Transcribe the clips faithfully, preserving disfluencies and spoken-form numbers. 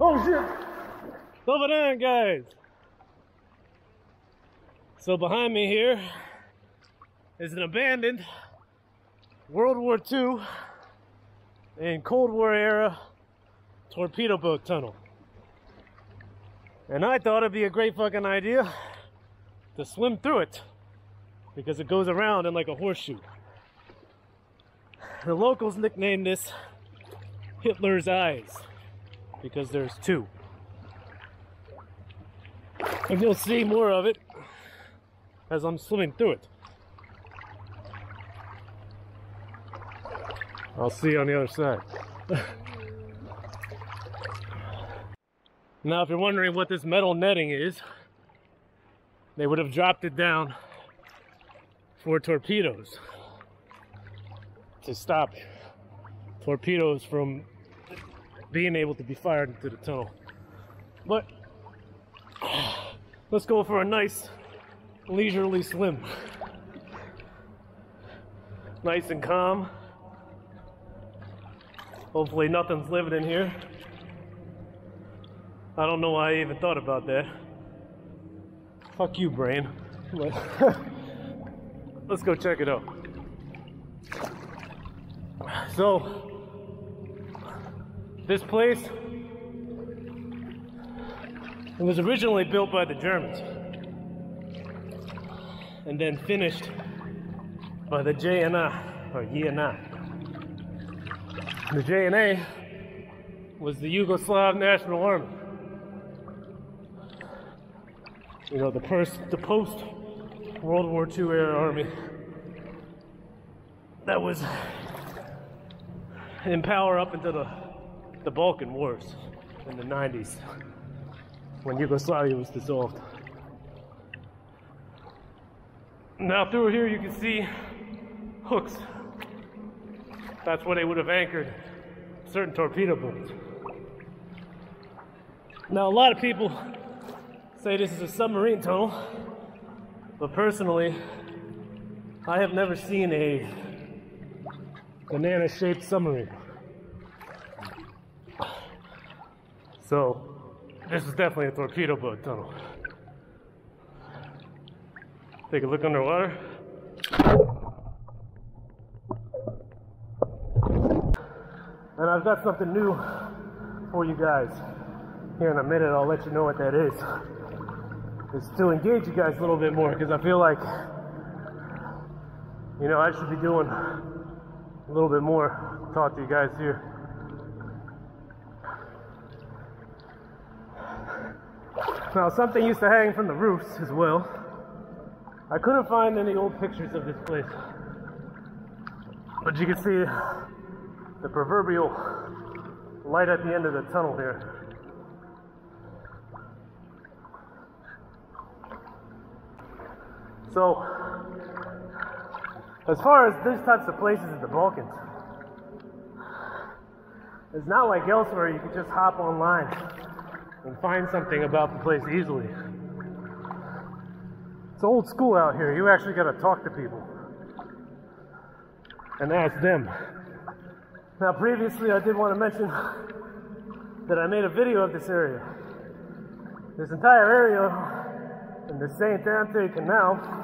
Oh shit! Over there, guys! So behind me here is an abandoned World War Two and Cold War era torpedo boat tunnel. And I thought it'd be a great fucking idea to swim through it because it goes around in like a horseshoe. The locals nicknamed this Hitler's Eyes because there's two. And you'll see more of it as I'm swimming through it. I'll see you on the other side. Now, if you're wondering what this metal netting is, they would have dropped it down for torpedoes to stop torpedoes from being able to be fired into the tunnel. But let's go for a nice leisurely swim. Nice and calm. Hopefully nothing's living in here. I don't know why I even thought about that. Fuck you, brain. Let's go check it out. So, this place, it was originally built by the Germans and then finished by the J N A, or J N A. The J N A was the Yugoslav National Army. You know, the, the post-World War Two era army that was in power up into the, the Balkan Wars in the nineties when Yugoslavia was dissolved. Now through here you can see hooks. That's where they would have anchored certain torpedo boats. Now, a lot of people say this is a submarine tunnel, but personally, I have never seen a banana-shaped submarine. So, this is definitely a torpedo boat tunnel. Take a look underwater. And I've got something new for you guys. Here in a minute, I'll let you know what that is. It's to engage you guys a little bit more, because I feel like, you know, I should be doing a little bit more, talk to you guys here. Now, something used to hang from the roofs as well. I couldn't find any old pictures of this place, but you can see the proverbial light at the end of the tunnel here. So, as far as these types of places in the Balkans, it's not like elsewhere you can just hop online and find something about the place easily. It's old school out here. You actually got to talk to people and ask them. Now, previously, I did want to mention that I made a video of this area. This entire area in the Saint Anthony Canal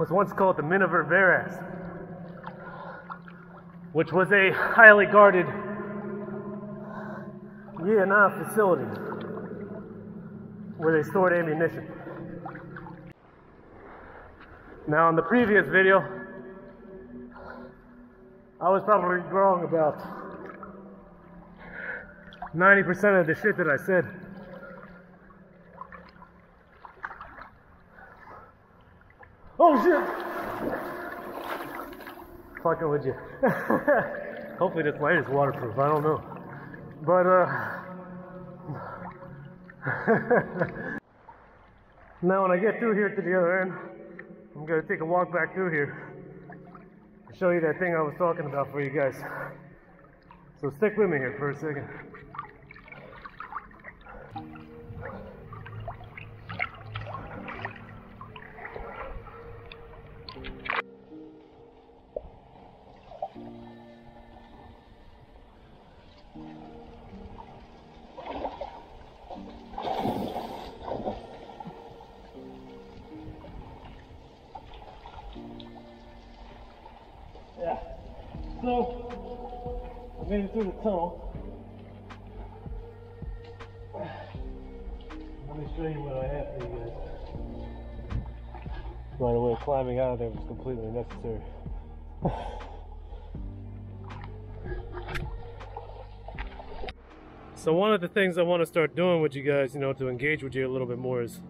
was once called the Minerva Barracks, which was a highly guarded J N A facility where they stored ammunition. Now, in the previous video, I was probably wrong about ninety percent of the shit that I said. Oh shit! Fucking with you. Hopefully this light is waterproof, I don't know. But uh... Now when I get through here to the other end, I'm gonna take a walk back through here. Show you that thing I was talking about for you guys. So stick with me here for a second. So, I made it through the tunnel. Let me show you what I have for you guys. Right away, climbing out of there was completely necessary. So one of the things I want to start doing with you guys, you know, to engage with you a little bit more is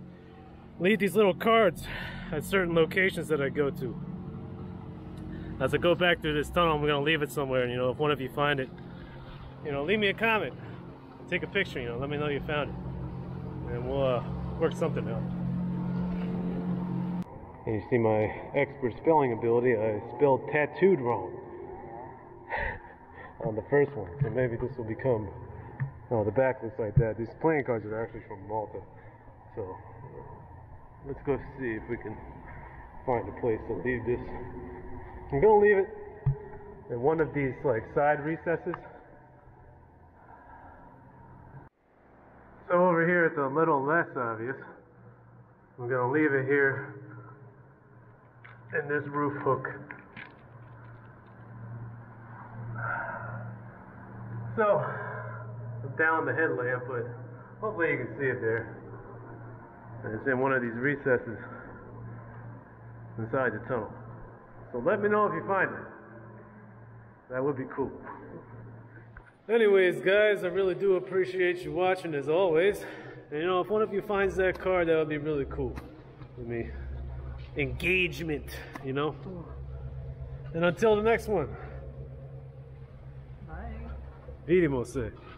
leave these little cards at certain locations that I go to. As I go back through this tunnel, I'm gonna leave it somewhere, and you know, if one of you find it, you know, leave me a comment, take a picture, you know, let me know you found it, and we'll uh, work something out. And you see my expert spelling ability, I spelled tattooed wrong on the first one, so maybe this will become... No, the back looks like that. These playing cards are actually from Malta. So, let's go see if we can find a place to leave this. I'm gonna leave it in one of these, like, side recesses. So over here it's a little less obvious. I'm gonna leave it here in this roof hook. So, down the headlamp, but hopefully you can see it there. And it's in one of these recesses inside the tunnel. So let me know if you find it. That would be cool. Anyways, guys, I really do appreciate you watching as always. And you know, if one of you finds that card, that would be really cool. I mean, engagement, you know? And until the next one. Bye. Vidimo se.